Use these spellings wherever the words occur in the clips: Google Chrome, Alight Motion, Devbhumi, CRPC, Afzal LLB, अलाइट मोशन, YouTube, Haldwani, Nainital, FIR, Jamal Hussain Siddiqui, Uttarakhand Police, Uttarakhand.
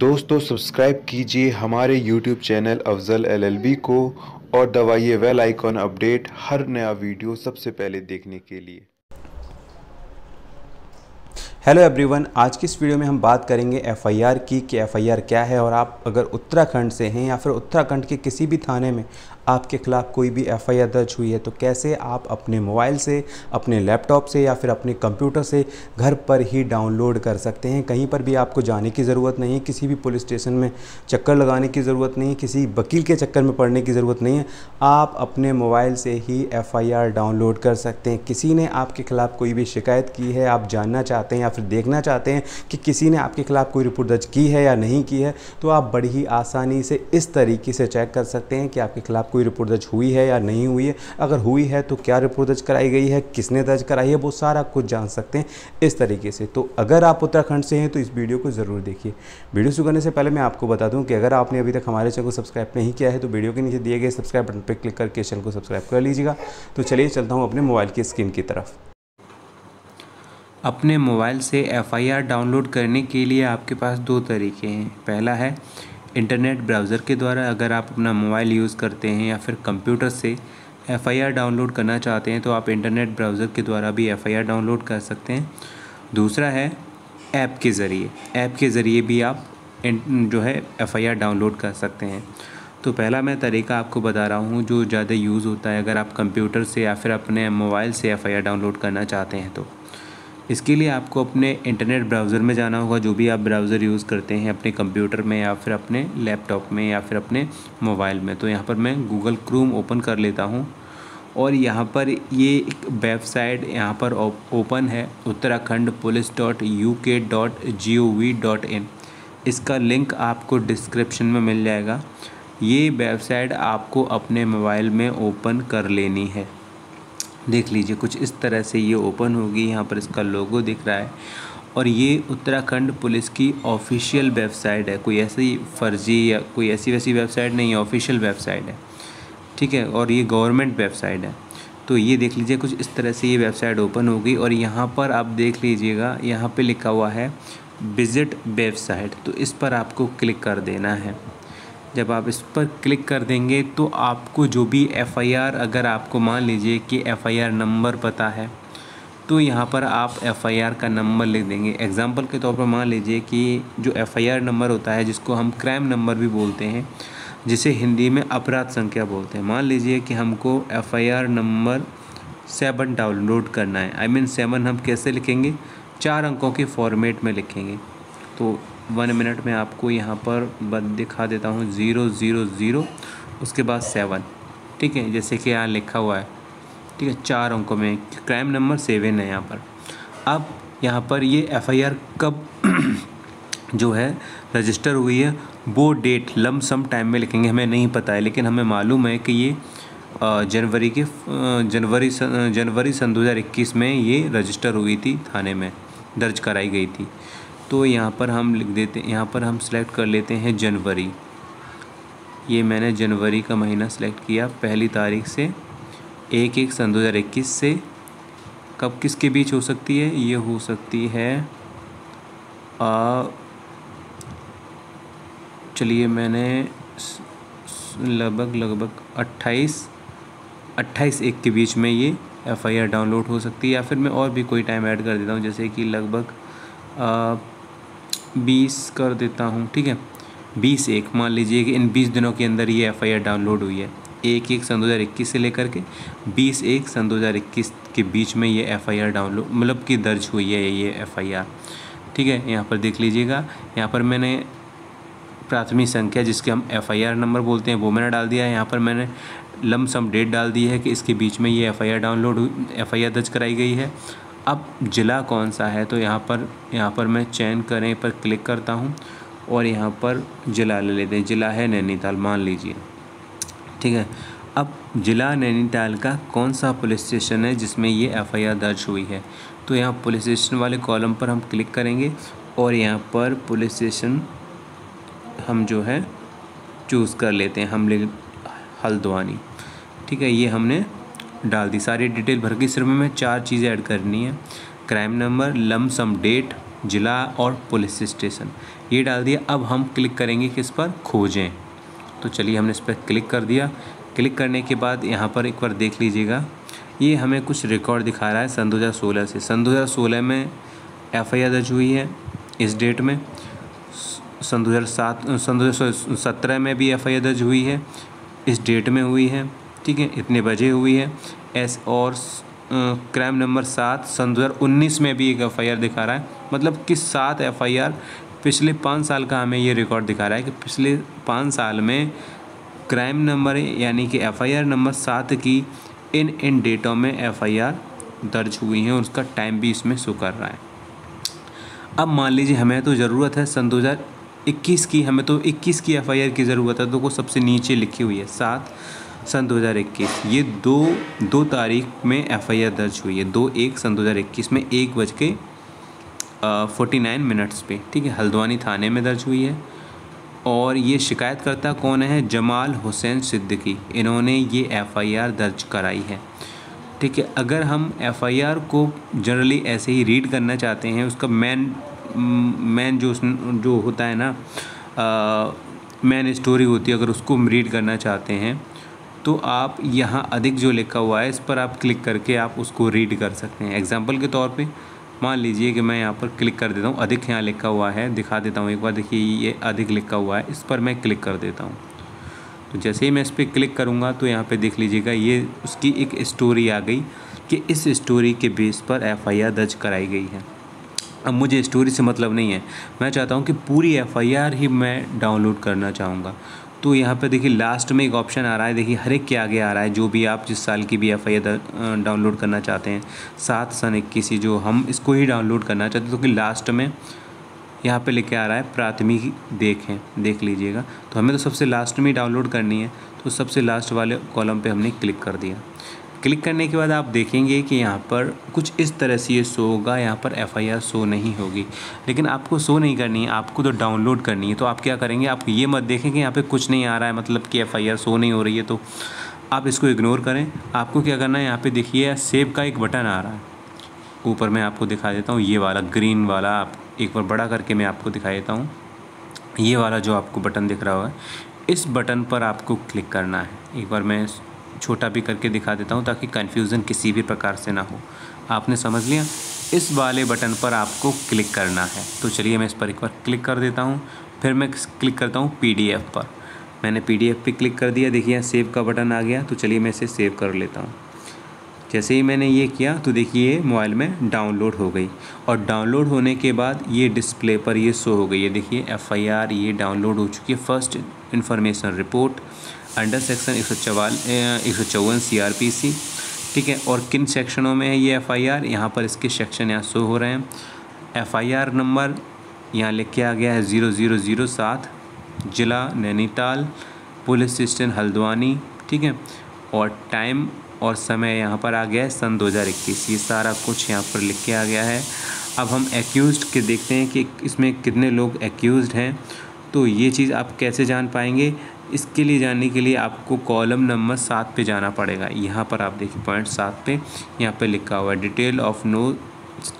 दोस्तों सब्सक्राइब कीजिए हमारे YouTube चैनल अफजल LLB को और दबाइए बेल आइकॉन अपडेट हर नया वीडियो सबसे पहले देखने के लिए। हेलो एवरीवन, आज की इस वीडियो में हम बात करेंगे FIR की कि FIR क्या है और आप अगर उत्तराखंड से हैं या फिर उत्तराखंड के किसी भी थाने में आपके खिलाफ कोई भी FIR दर्ज हुई है तो कैसे आप अपने मोबाइल से, अपने लैपटॉप से या फिर अपने कंप्यूटर से घर पर ही डाउनलोड कर सकते हैं। कहीं पर भी आपको जाने की ज़रूरत नहीं है, किसी भी पुलिस स्टेशन में चक्कर लगाने की ज़रूरत नहीं है, किसी वकील के चक्कर में पड़ने की ज़रूरत नहीं है। आप अपने मोबाइल से ही FIR डाउनलोड कर सकते हैं। किसी ने आपके खिलाफ कोई भी शिकायत की है, आप जानना चाहते हैं या फिर देखना चाहते हैं कि किसी ने आपके खिलाफ कोई रिपोर्ट दर्ज की है या नहीं की है, तो आप बड़ी ही आसानी से इस तरीके से चेक कर सकते हैं कि आपके खिलाफ कोई रिपोर्ट दर्ज हुई है या नहीं हुई है। अगर हुई है तो क्या रिपोर्ट दर्ज कराई गई है, किसने दर्ज कराई है, वो सारा कुछ जान सकते हैं इस तरीके से। तो अगर आप उत्तराखंड से हैं तो इस वीडियो को ज़रूर देखिए। वीडियो शुरू करने से पहले मैं आपको बता दूं कि अगर आपने अभी तक हमारे चैनल को सब्सक्राइब नहीं किया है तो वीडियो के नीचे दिए गए सब्सक्राइब बटन पर क्लिक करके चैनल को सब्सक्राइब कर लीजिएगा। तो चलिए चलता हूँ अपने मोबाइल की स्क्रीन की तरफ। अपने मोबाइल से FIR डाउनलोड करने के लिए आपके पास दो तरीके हैं। पहला है इंटरनेट ब्राउज़र के द्वारा। अगर आप अपना मोबाइल यूज़ करते हैं या फिर कंप्यूटर से FIR डाउनलोड करना चाहते हैं तो आप इंटरनेट ब्राउज़र के द्वारा भी FIR डाउनलोड कर सकते हैं। दूसरा है ऐप के ज़रिए। ऐप के ज़रिए भी आप जो है FIR डाउनलोड कर सकते हैं। तो पहला मैं तरीका आपको बता रहा हूँ जो ज़्यादा यूज़ होता है अगर आप कंप्यूटर से या फिर अपने मोबाइल से FIR डाउनलोड करना चाहते हैं। तो इसके लिए आपको अपने इंटरनेट ब्राउज़र में जाना होगा, जो भी आप ब्राउज़र यूज़ करते हैं, अपने कंप्यूटर में या फिर अपने लैपटॉप में या फिर अपने मोबाइल में। तो यहाँ पर मैं गूगल क्रोम ओपन कर लेता हूँ और यहाँ पर ये एक वेबसाइट यहाँ पर ओपन है uttarakhand police.uk.gov.in। इसका लिंक आपको डिस्क्रिप्शन में मिल जाएगा। ये वेबसाइट आपको अपने मोबाइल में ओपन कर लेनी है। देख लीजिए कुछ इस तरह से ये ओपन होगी। यहाँ पर इसका लोगो दिख रहा है और ये उत्तराखंड पुलिस की ऑफिशियल वेबसाइट है, कोई ऐसी फर्जी या कोई ऐसी वैसी वेबसाइट नहीं है, ऑफिशियल वेबसाइट है, ठीक है। और ये गवर्नमेंट वेबसाइट है। तो ये देख लीजिए कुछ इस तरह से ये वेबसाइट ओपन होगी और यहाँ पर आप देख लीजिएगा, यहाँ पर लिखा हुआ है विजिट वेबसाइट। तो इस पर आपको क्लिक कर देना है। जब आप इस पर क्लिक कर देंगे तो आपको जो भी FIR, अगर आपको मान लीजिए कि FIR नंबर पता है तो यहाँ पर आप FIR का नंबर लिख देंगे। एग्जांपल के तौर पर मान लीजिए कि जो FIR नंबर होता है, जिसको हम क्राइम नंबर भी बोलते हैं, जिसे हिंदी में अपराध संख्या बोलते हैं, मान लीजिए कि हमको FIR नंबर 7 डाउनलोड करना है। I mean 7 हम कैसे लिखेंगे, 4 अंकों के फॉर्मेट में लिखेंगे। तो 1 मिनट में आपको यहाँ पर दिखा देता हूँ 000 उसके बाद 7, ठीक है, जैसे कि यहाँ लिखा हुआ है, ठीक है, 4 अंकों में क्राइम नंबर 7 है यहाँ पर। अब यहाँ पर ये FIR कब जो है रजिस्टर हुई है वो डेट लमसम टाइम में लिखेंगे। हमें नहीं पता है, लेकिन हमें मालूम है कि ये जनवरी सन 2021 में ये रजिस्टर हुई थी, थाने में दर्ज कराई गई थी। तो यहाँ पर हम लिख देते हैं, यहाँ पर हम सिलेक्ट कर लेते हैं जनवरी। ये मैंने जनवरी का महीना सिलेक्ट किया, पहली तारीख से 1/1/2021 से। कब किसके बीच हो सकती है, ये हो सकती है चलिए मैंने लगभग 28-1 के बीच में ये FIR डाउनलोड हो सकती है। या फिर मैं और भी कोई टाइम ऐड कर देता हूँ, जैसे कि लगभग 20 कर देता हूँ, ठीक है, 20-1। मान लीजिए कि इन 20 दिनों के अंदर ये FIR डाउनलोड हुई है, 1/1/2021 से लेकर के 20-1/2021 के बीच में ये FIR डाउनलोड मतलब कि दर्ज हुई है ये FIR, ठीक है। यहाँ पर देख लीजिएगा, यहाँ पर मैंने प्राथमिक संख्या, जिसके हम FIR नंबर बोलते हैं, वो मैंने डाल दिया है। यहाँ पर मैंने लमसम डेट डाल दी है कि इसके बीच में ये FIR दर्ज कराई गई है। अब ज़िला कौन सा है, तो यहाँ पर मैं चयन करने पर क्लिक करता हूँ और यहाँ पर ज़िला ले लेते हैं। ज़िला है नैनीताल मान लीजिए, ठीक है। अब ज़िला नैनीताल का कौन सा पुलिस स्टेशन है जिसमें ये FIR दर्ज हुई है, तो यहाँ पुलिस स्टेशन वाले कॉलम पर हम क्लिक करेंगे और यहाँ पर पुलिस स्टेशन हम जो है चूज़ कर लेते हैं। हम ले हल्द्वानी, ठीक है, ये हमने डाल दी सारी डिटेल भर के। सिर्फ में 4 चीज़ें ऐड करनी है, क्राइम नंबर, लमसम डेट, ज़िला और पुलिस स्टेशन, ये डाल दिया। अब हम क्लिक करेंगे किस पर, खोजें। तो चलिए हमने इस पर क्लिक कर दिया। क्लिक करने के बाद यहाँ पर एक बार देख लीजिएगा, ये हमें कुछ रिकॉर्ड दिखा रहा है सन 2016 से। सन 2016 में FIR दर्ज हुई है इस डेट में, सन 2017 में भी FIR दर्ज हुई है इस डेट में हुई है, ठीक है, इतने बजे हुई है। एस और क्राइम नंबर 7 सन 2019 में भी एक FIR दिखा रहा है, मतलब कि 7 FIR पिछले 5 साल का हमें ये रिकॉर्ड दिखा रहा है कि पिछले 5 साल में क्राइम नंबर यानी कि FIR नंबर 7 की इन डेटों में FIR दर्ज हुई हैं, उसका टाइम भी इसमें शो कर रहा है। अब मान लीजिए हमें तो ज़रूरत है सन 2021 की, हमें तो 21 की FIR की ज़रूरत है, तो वो सबसे नीचे लिखी हुई है 7 सन 2021। ये दो तारीख में FIR दर्ज हुई है, 2/1/2021 में 1:49 पे, ठीक है, हल्द्वानी थाने में दर्ज हुई है। और ये शिकायतकर्ता कौन है, जमाल हुसैन सिद्दीकी, इन्होंने ये FIR दर्ज कराई है, ठीक है। अगर हम FIR को जनरली ऐसे ही रीड करना चाहते हैं, उसका मैन जो होता है ना, मैन स्टोरी होती है, अगर उसको रीड करना चाहते हैं तो आप यहाँ अधिक जो लिखा हुआ है इस पर आप क्लिक करके आप उसको रीड कर सकते हैं। एग्जाम्पल के तौर पे मान लीजिए कि मैं यहाँ पर क्लिक कर देता हूँ, अधिक यहाँ लिखा हुआ है, दिखा देता हूँ एक बार, देखिए ये अधिक लिखा हुआ है, इस पर मैं क्लिक कर देता हूँ। तो जैसे ही मैं इस पर क्लिक करूँगा तो यहाँ पे देख लीजिएगा ये उसकी एक स्टोरी आ गई कि इस स्टोरी के बेस पर FIR दर्ज कराई गई है। अब मुझे स्टोरी से मतलब नहीं है, मैं चाहता हूँ कि पूरी FIR ही मैं डाउनलोड करना चाहूँगा। तो यहाँ पे देखिए लास्ट में एक ऑप्शन आ रहा है, देखिए हर एक के आगे आ रहा है, जो भी आप जिस साल की भी FIR डाउनलोड करना चाहते हैं, 7 सन 21 जो हम इसको ही डाउनलोड करना चाहते हैं, तो कि लास्ट में यहाँ पे लेके आ रहा है प्राथमिक देखें, देख लीजिएगा। तो हमें तो सबसे लास्ट में डाउनलोड करनी है, तो सबसे लास्ट वाले कॉलम पर हमने क्लिक कर दिया। क्लिक करने के बाद आप देखेंगे कि यहाँ पर कुछ इस तरह से ये शो होगा, यहाँ पर FIR शो नहीं होगी, लेकिन आपको शो नहीं करनी है, आपको तो डाउनलोड करनी है। तो आप क्या करेंगे, आप ये मत देखें कि यहाँ पे कुछ नहीं आ रहा है, मतलब कि FIR शो नहीं हो रही है, तो आप इसको इग्नोर करें। आपको क्या करना है, यहाँ पे देखिए सेव का एक बटन आ रहा है ऊपर, मैं आपको दिखा देता हूँ, ये वाला ग्रीन वाला, आप एक बार बड़ा करके मैं आपको दिखा देता हूँ, ये वाला जो आपको बटन दिख रहा होगा, इस बटन पर आपको क्लिक करना है। एक बार मैं छोटा भी करके दिखा देता हूँ ताकि कन्फ्यूज़न किसी भी प्रकार से ना हो। आपने समझ लिया, इस वाले बटन पर आपको क्लिक करना है। तो चलिए मैं इस पर एक बार क्लिक कर देता हूँ, फिर मैं क्लिक करता हूँ PDF पर, मैंने PDF पे क्लिक कर दिया। देखिए सेव का बटन आ गया, तो चलिए मैं इसे सेव कर लेता हूँ। जैसे ही मैंने ये किया तो देखिए मोबाइल में डाउनलोड हो गई, और डाउनलोड होने के बाद ये डिस्प्ले पर ये शो हो गई है। देखिए FIR ये डाउनलोड हो चुकी है, first information report under section 154 CRPC, ठीक है। और किन सेक्शनों में है ये FIR, यहाँ पर इसके सेक्शन यहाँ शो हो रहे हैं। FIR नंबर यहाँ लिख के आ गया है 0007, जिला नैनीताल, पुलिस स्टेशन हल्द्वानी, ठीक है। और टाइम और समय यहाँ पर आ गया है सन 2021, ये सारा कुछ यहाँ पर लिख के आ गया है। अब हम एक्यूज़ के देखते हैं कि इसमें कितने लोग एक्यूज़ हैं, तो ये चीज़ आप कैसे जान पाएंगे, इसके लिए जानने के लिए आपको कॉलम नंबर 7 पे जाना पड़ेगा। यहाँ पर आप देखिए पॉइंट 7 पे यहाँ पे लिखा हुआ है डिटेल ऑफ नो,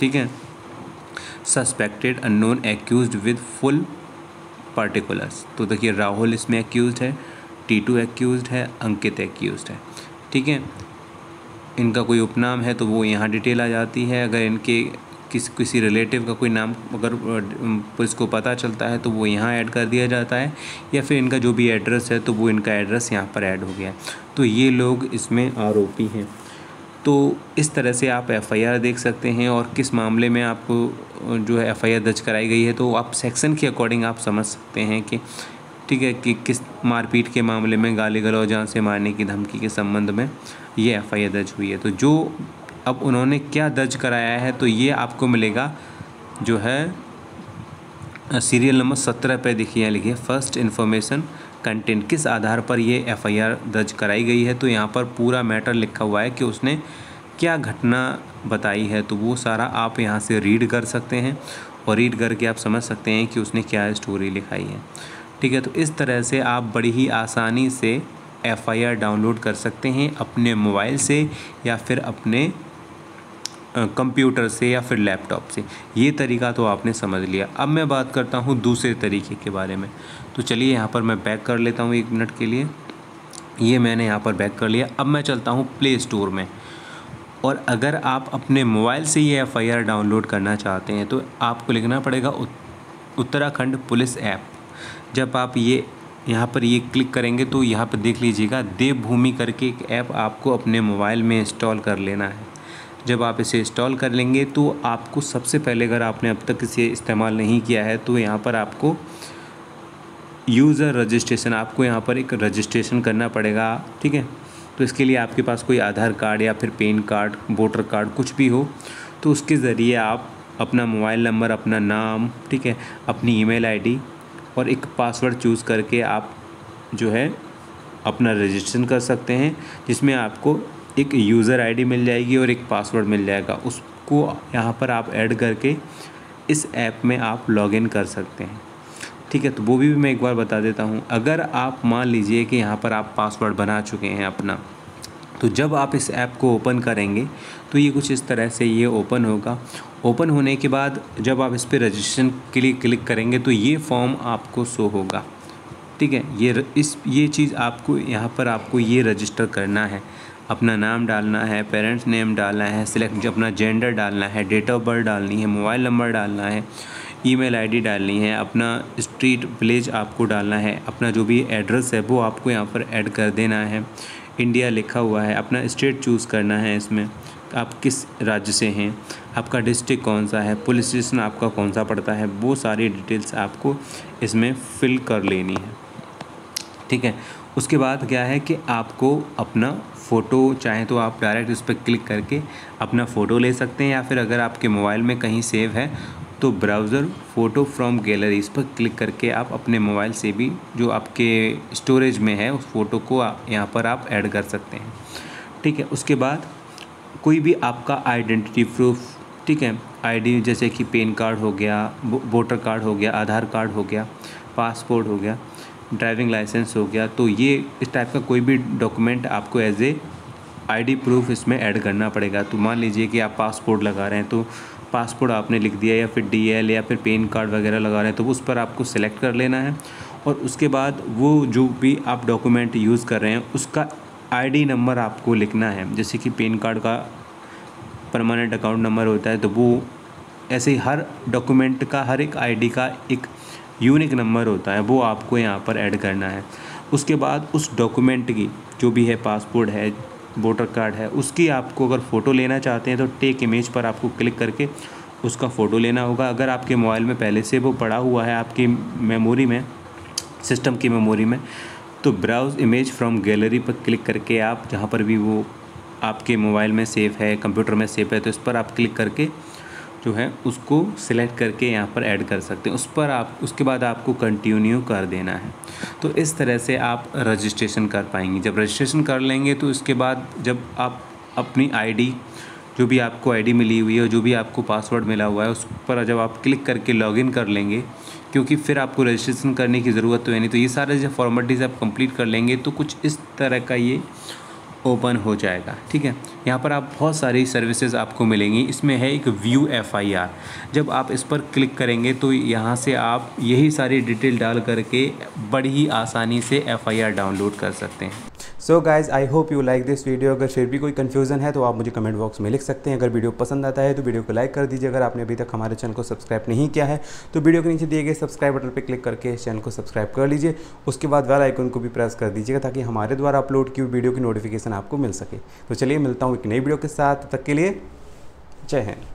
ठीक है, suspected unknown accused with full particulars. तो देखिए राहुल इसमें एक्यूज्ड है, टीटू एक्यूज्ड है, अंकित एक्यूज्ड है, ठीक है। इनका कोई उपनाम है तो वो यहाँ डिटेल आ जाती है। अगर इनके किसी रिलेटिव का कोई नाम अगर पुलिस को पता चलता है तो वो यहाँ ऐड कर दिया जाता है, या फिर इनका जो भी एड्रेस है तो वो इनका एड्रेस यहाँ पर ऐड हो गया। तो ये लोग इसमें आरोपी हैं। तो इस तरह से आप FIR देख सकते हैं और किस मामले में आपको जो है FIR दर्ज कराई गई है, तो आप सेक्शन के अकॉर्डिंग आप समझ सकते हैं कि ठीक है कि किस मारपीट के मामले में, गाली गलौज, जान से मारने की धमकी के संबंध में ये FIR दर्ज हुई है। तो जो अब उन्होंने क्या दर्ज कराया है, तो ये आपको मिलेगा जो है सीरियल नंबर 17 पे, देखिए लिखिए फर्स्ट इन्फॉर्मेशन कंटेंट, किस आधार पर ये FIR दर्ज कराई गई है। तो यहाँ पर पूरा मैटर लिखा हुआ है कि उसने क्या घटना बताई है, तो वो सारा आप यहाँ से रीड कर सकते हैं और रीड करके आप समझ सकते हैं कि उसने क्या स्टोरी लिखाई है, ठीक है। तो इस तरह से आप बड़ी ही आसानी से FIR डाउनलोड कर सकते हैं अपने मोबाइल से या फिर अपने कंप्यूटर से या फिर लैपटॉप से। ये तरीका तो आपने समझ लिया। अब मैं बात करता हूँ दूसरे तरीके के बारे में। तो चलिए यहाँ पर मैं बैक कर लेता हूँ 1 मिनट के लिए। ये मैंने यहाँ पर बैक कर लिया। अब मैं चलता हूँ प्ले स्टोर में, और अगर आप अपने मोबाइल से ये FIR डाउनलोड करना चाहते हैं तो आपको लिखना पड़ेगा उत्तराखंड पुलिस ऐप। जब आप ये यहाँ पर ये क्लिक करेंगे तो यहाँ पर देख लीजिएगा देवभूमि करके एक ऐप आपको अपने मोबाइल में इंस्टॉल कर लेना है। जब आप इसे इंस्टॉल कर लेंगे तो आपको सबसे पहले, अगर आपने अब तक इसे इस्तेमाल नहीं किया है तो यहाँ पर आपको यूज़र रजिस्ट्रेशन, आपको यहाँ पर एक रजिस्ट्रेशन करना पड़ेगा, ठीक है। तो इसके लिए आपके पास कोई आधार कार्ड या फिर पैन कार्ड, वोटर कार्ड कुछ भी हो तो उसके ज़रिए आप अपना मोबाइल नंबर, अपना नाम, ठीक है, अपनी ईमेल आईडी और एक पासवर्ड चूज़ करके आप जो है अपना रजिस्ट्रेशन कर सकते हैं, जिसमें आपको एक यूज़र आईडी मिल जाएगी और एक पासवर्ड मिल जाएगा। उसको यहाँ पर आप ऐड करके इस ऐप में आप लॉगिन कर सकते हैं, ठीक है। तो वो भी मैं एक बार बता देता हूँ। अगर आप मान लीजिए कि यहाँ पर आप पासवर्ड बना चुके हैं अपना, तो जब आप इस ऐप को ओपन करेंगे तो ये कुछ इस तरह से ये ओपन होगा। ओपन होने के बाद जब आप इस पर रजिस्ट्रेशन के लिए क्लिक करेंगे तो ये फॉर्म आपको शो होगा, ठीक है। ये चीज़ आपको यहाँ पर आपको ये रजिस्टर करना है, अपना नाम डालना है, पेरेंट्स नेम डालना है, सिलेक्ट अपना जेंडर डालना है, डेट ऑफ बर्थ डालनी है, मोबाइल नंबर डालना है, ईमेल आईडी डालनी है, अपना स्ट्रीट विलेज आपको डालना है, अपना जो भी एड्रेस है वो आपको यहाँ पर ऐड कर देना है, इंडिया लिखा हुआ है, अपना स्टेट चूज़ करना है, इसमें आप किस राज्य से हैं, आपका डिस्ट्रिक्ट कौन सा है, पुलिस स्टेशन आपका कौन सा पड़ता है, वो सारी डिटेल्स आपको इसमें फिल कर लेनी है, ठीक है। उसके बाद क्या है कि आपको अपना फ़ोटो, चाहे तो आप डायरेक्ट उस पर क्लिक करके अपना फ़ोटो ले सकते हैं, या फिर अगर आपके मोबाइल में कहीं सेव है तो ब्राउज़र फ़ोटो फ्रॉम गैलरीज पर क्लिक करके आप अपने मोबाइल से भी जो आपके स्टोरेज में है उस फ़ोटो को यहाँ पर आप ऐड कर सकते हैं, ठीक है। उसके बाद कोई भी आपका आइडेंटिटी प्रूफ, ठीक है, आईडी जैसे कि पैन कार्ड हो गया, वोटर कार्ड हो गया, आधार कार्ड हो गया, पासपोर्ट हो गया, ड्राइविंग लाइसेंस हो गया, तो ये इस टाइप का कोई भी डॉक्यूमेंट आपको एज ए आईडी प्रूफ इसमें ऐड करना पड़ेगा। तो मान लीजिए कि आप पासपोर्ट लगा रहे हैं तो पासपोर्ट आपने लिख दिया, या फिर DL या फिर पैन कार्ड वगैरह लगा रहे हैं तो उस पर आपको सेलेक्ट कर लेना है, और उसके बाद वो जो भी आप डॉक्यूमेंट यूज़ कर रहे हैं उसका आईडी नंबर आपको लिखना है। जैसे कि पैन कार्ड का परमानेंट अकाउंट नंबर होता है, तो वो ऐसे ही हर डॉक्यूमेंट का, हर एक आईडी का एक यूनिक नंबर होता है, वो आपको यहाँ पर ऐड करना है। उसके बाद उस डॉक्यूमेंट की जो भी है, पासपोर्ट है, वोटर कार्ड है, उसकी आपको अगर फ़ोटो लेना चाहते हैं तो टेक इमेज पर आपको क्लिक करके उसका फ़ोटो लेना होगा। अगर आपके मोबाइल में पहले से वो पड़ा हुआ है आपकी मेमोरी में, सिस्टम की मेमोरी में, तो ब्राउज़ इमेज फ्रॉम गैलरी पर क्लिक करके आप जहाँ पर भी वो आपके मोबाइल में सेव है, कंप्यूटर में सेव है, तो इस पर आप क्लिक करके जो है उसको सिलेक्ट करके यहाँ पर ऐड कर सकते हैं। उस पर आप उसके बाद आपको कंटिन्यू कर देना है। तो इस तरह से आप रजिस्ट्रेशन कर पाएंगे। जब रजिस्ट्रेशन कर लेंगे तो इसके बाद जब आप अपनी आईडी, जो भी आपको आईडी मिली हुई है, जो भी आपको पासवर्ड मिला हुआ है, उस पर जब आप क्लिक करके लॉगिन कर लेंगे, क्योंकि फिर आपको रजिस्ट्रेशन करने की ज़रूरत तो है नहीं, तो ये सारे जब फॉर्मेलिटीज़ आप कंप्लीट कर लेंगे तो कुछ इस तरह का ये ओपन हो जाएगा, ठीक है। यहाँ पर आप बहुत सारी सर्विसेज आपको मिलेंगी। इसमें है एक व्यू FIR। जब आप इस पर क्लिक करेंगे तो यहाँ से आप यही सारी डिटेल डाल करके बड़ी ही आसानी से FIR डाउनलोड कर सकते हैं। So guys, I hope you like this video. अगर फिर भी कोई कन्फ्यूजन है तो आप मुझे कमेंट बॉक्स में लिख सकते हैं। अगर वीडियो पसंद आता है तो वीडियो को लाइक कर दीजिए। अगर आपने अभी तक हमारे चैनल को सब्सक्राइब नहीं किया है तो वीडियो के नीचे दिए गए सब्सक्राइब बटन पर क्लिक करके इस चैनल को सब्सक्राइब कर लीजिए। उसके बाद बेल आइकन को भी प्रेस कर दीजिएगा ताकि हमारे द्वारा अपलोड की हुई वीडियो की नोटिफिकेशन आपको मिल सके। तो चलिए मिलता हूँ एक नई वीडियो के साथ। तब तक के लिए जय हिंद।